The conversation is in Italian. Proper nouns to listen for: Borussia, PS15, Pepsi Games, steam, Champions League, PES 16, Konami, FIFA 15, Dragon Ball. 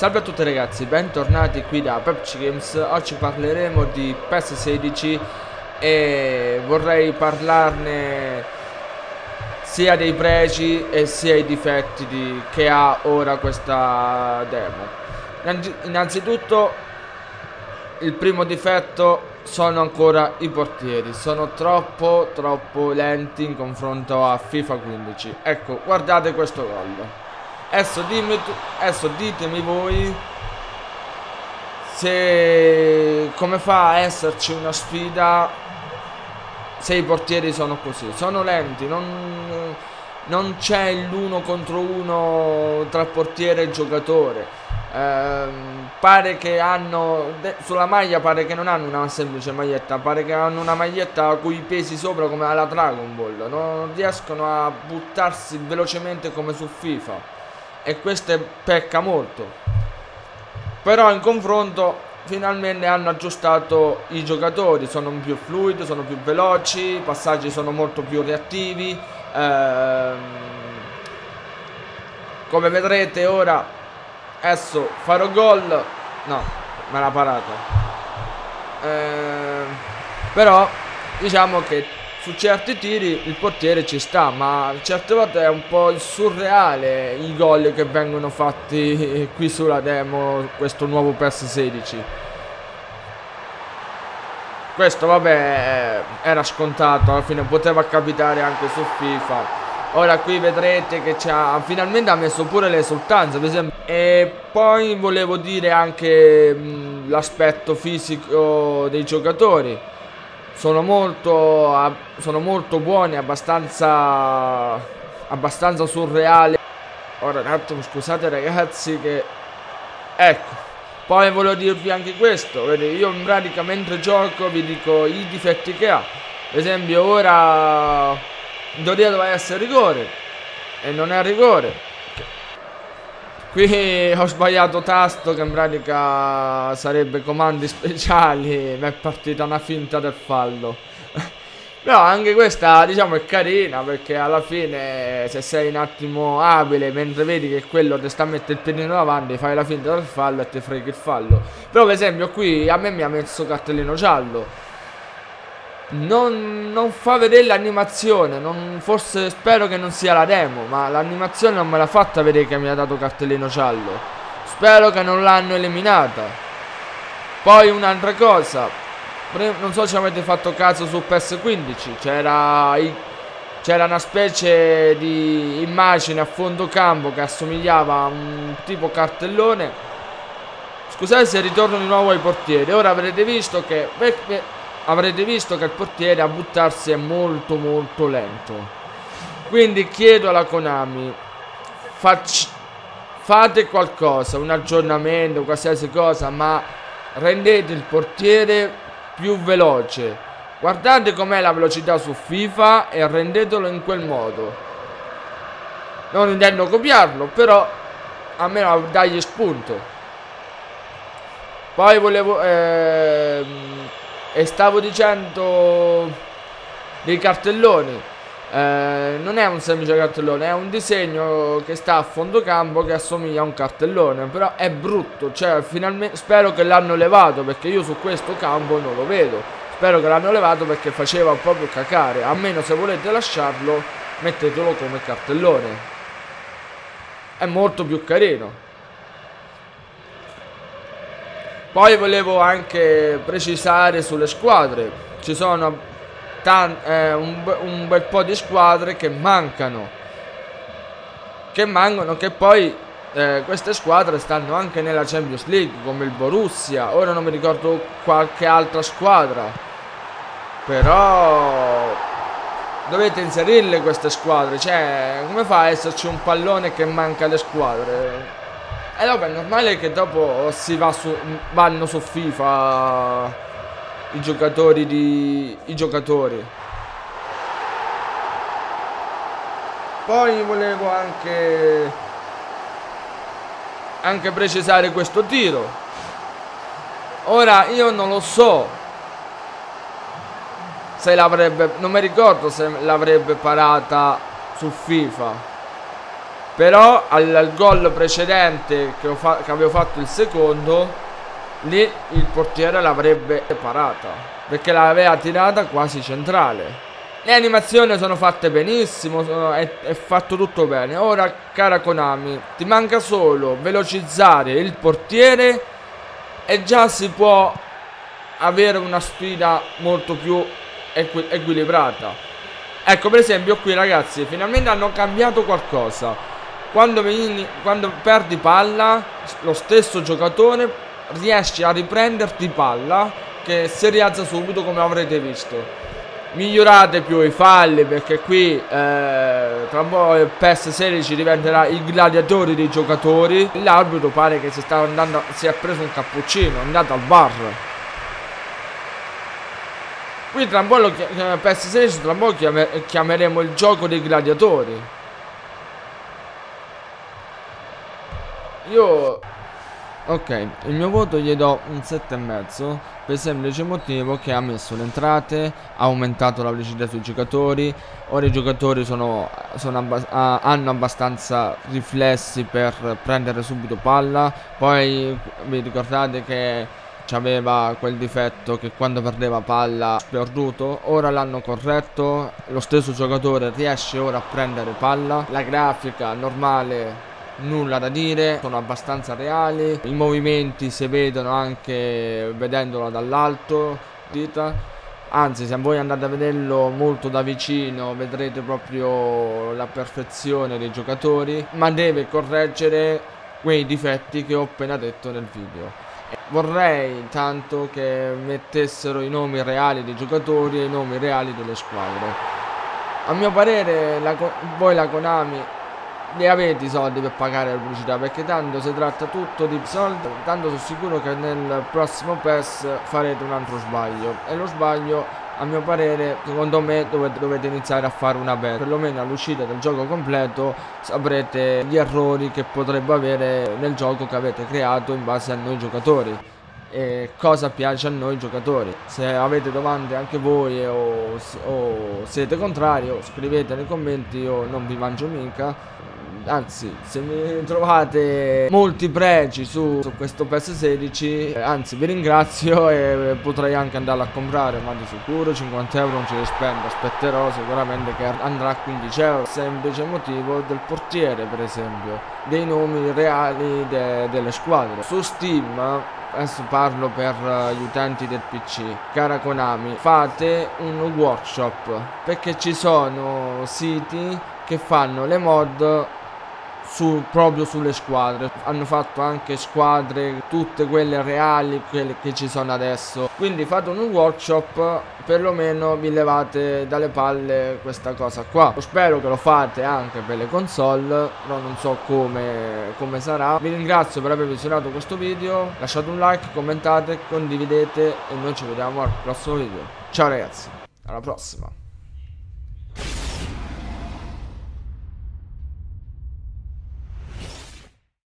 Salve a tutti ragazzi, bentornati qui da Pepsi Games. Oggi parleremo di PES 16 e vorrei parlarne sia dei pregi e sia i difetti che ha ora questa demo. Innanzitutto il primo difetto sono ancora i portieri, sono troppo lenti in confronto a FIFA 15. Ecco, guardate questo gol. Adesso ditemi voi se come fa a esserci una sfida se i portieri sono così, sono lenti, non c'è l'uno contro uno tra portiere e giocatore. Pare che hanno sulla maglia, pare che non hanno una semplice maglietta, pare che hanno una maglietta con i pesi sopra come alla Dragon Ball, non riescono a buttarsi velocemente come su FIFA e questo pecca molto. Però in confronto finalmente hanno aggiustato i giocatori, sono più fluidi, sono più veloci, i passaggi sono molto più reattivi. Come vedrete ora, adesso farò gol. No, me l'ha parato. Però diciamo che su certi tiri il portiere ci sta, ma certe volte è un po' surreale i gol che vengono fatti qui sulla demo, questo nuovo PES 16. Questo vabbè era scontato, alla fine poteva capitare anche su FIFA. Ora qui vedrete che finalmente ha messo pure le esultanze, per esempio. E poi volevo dire anche l'aspetto fisico dei giocatori. Sono molto buoni, abbastanza surreali. Ora un attimo, scusate ragazzi che... Ecco, poi volevo dirvi anche questo. Vedete, io in pratica mentre gioco vi dico i difetti che ha. Per esempio ora... in teoria doveva essere rigore e non è rigore. Qui ho sbagliato tasto, che in pratica sarebbe comandi speciali, mi è partita una finta del fallo. Però anche questa diciamo è carina, perché alla fine se sei un attimo abile, mentre vedi che quello ti sta a mettere il piedino davanti, fai la finta del fallo e ti freghi il fallo. Però per esempio qui a me mi ha messo cartellino giallo. Non fa vedere l'animazione, forse spero che non sia la demo, ma l'animazione non me l'ha fatta vedere che mi ha dato cartellino giallo. Spero che non l'hanno eliminata. Poi un'altra cosa, non so se avete fatto caso, su PS15 c'era una specie di immagine a fondo campo che assomigliava a un tipo cartellone. Scusate se ritorno di nuovo ai portieri. Ora avrete visto che... avrete visto che il portiere a buttarsi è molto lento. Quindi chiedo alla Konami, fate qualcosa, un aggiornamento, qualsiasi cosa, ma rendete il portiere più veloce. Guardate com'è la velocità su FIFA e rendetelo in quel modo. Non intendo copiarlo, però almeno dagli spunto. Poi volevo... e stavo dicendo dei cartelloni. Non è un semplice cartellone, è un disegno che sta a fondo campo che assomiglia a un cartellone, però è brutto, cioè finalmente spero che l'hanno levato, perché io su questo campo non lo vedo. Spero che l'hanno levato perché faceva un po' più cacare, almeno se volete lasciarlo mettetelo come cartellone, è molto più carino. Poi volevo anche precisare sulle squadre, ci sono un bel po' di squadre che mancano, che poi queste squadre stanno anche nella Champions League, come il Borussia, ora non mi ricordo qualche altra squadra, però dovete inserirle queste squadre, cioè come fa a esserci un pallone che manca alle squadre? E vabbè, è normale che dopo vanno su FIFA i giocatori. Poi volevo anche precisare questo tiro. Ora io non lo so se l'avrebbe, non mi ricordo se l'avrebbe parata su FIFA. Però al gol precedente che avevo fatto il secondo, lì il portiere l'avrebbe parata, perché l'aveva tirata quasi centrale. Le animazioni sono fatte benissimo, è fatto tutto bene. Ora, cara Konami, ti manca solo velocizzare il portiere e già si può avere una sfida molto più equilibrata. Ecco, per esempio qui, ragazzi, finalmente hanno cambiato qualcosa. Quando perdi palla, lo stesso giocatore riesci a riprenderti palla, che si rialza subito, come avrete visto. Migliorate più i falli, perché qui tra un po' il PES 16 diventerà i gladiatori dei giocatori. L'arbitro pare che si è preso un cappuccino, è andato al bar. Qui tra un po' PES 16 tra un po' chiameremo il gioco dei gladiatori. Ok, il mio voto gli do un 7,5 per il semplice motivo che ha messo le entrate, ha aumentato la velocità sui giocatori. Ora i giocatori hanno abbastanza riflessi per prendere subito palla. Poi vi ricordate che c'aveva quel difetto che quando perdeva palla perduto, ora l'hanno corretto, lo stesso giocatore riesce ora a prendere palla. La grafica normale, nulla da dire, sono abbastanza reali, i movimenti si vedono anche vedendola dall'alto, anzi se voi andate a vederlo molto da vicino vedrete proprio la perfezione dei giocatori, ma deve correggere quei difetti che ho appena detto nel video. Vorrei tanto che mettessero i nomi reali dei giocatori e i nomi reali delle squadre. A mio parere la Konami ne avete i soldi per pagare la pubblicità, perché tanto si tratta tutto di soldi. Tanto sono sicuro che nel prossimo PES farete un altro sbaglio, e lo sbaglio, a mio parere, secondo me dovete iniziare a fare una beta. Perlomeno all'uscita del gioco completo saprete gli errori che potrebbe avere nel gioco che avete creato in base a noi giocatori e cosa piace a noi giocatori. Se avete domande anche voi o siete contrari, scrivete nei commenti, io non vi mangio mica. Anzi, se mi trovate molti pregi su questo PES 16, anzi vi ringrazio, e potrei anche andarlo a comprare, ma di sicuro 50 euro non ce li spendo, aspetterò sicuramente che andrà a 15 euro, semplice motivo del portiere per esempio, dei nomi reali delle squadre. Su Steam, adesso parlo per gli utenti del PC, cara Konami, fate un workshop, perché ci sono siti che fanno le mod proprio sulle squadre. Hanno fatto anche squadre, tutte quelle reali, quelle che ci sono adesso. Quindi fate un workshop, perlomeno vi levate dalle palle questa cosa qua. Spero che lo fate anche per le console, però non so come sarà. Vi ringrazio per aver visionato questo video, lasciate un like, commentate, condividete e noi ci vediamo al prossimo video. Ciao ragazzi, alla prossima.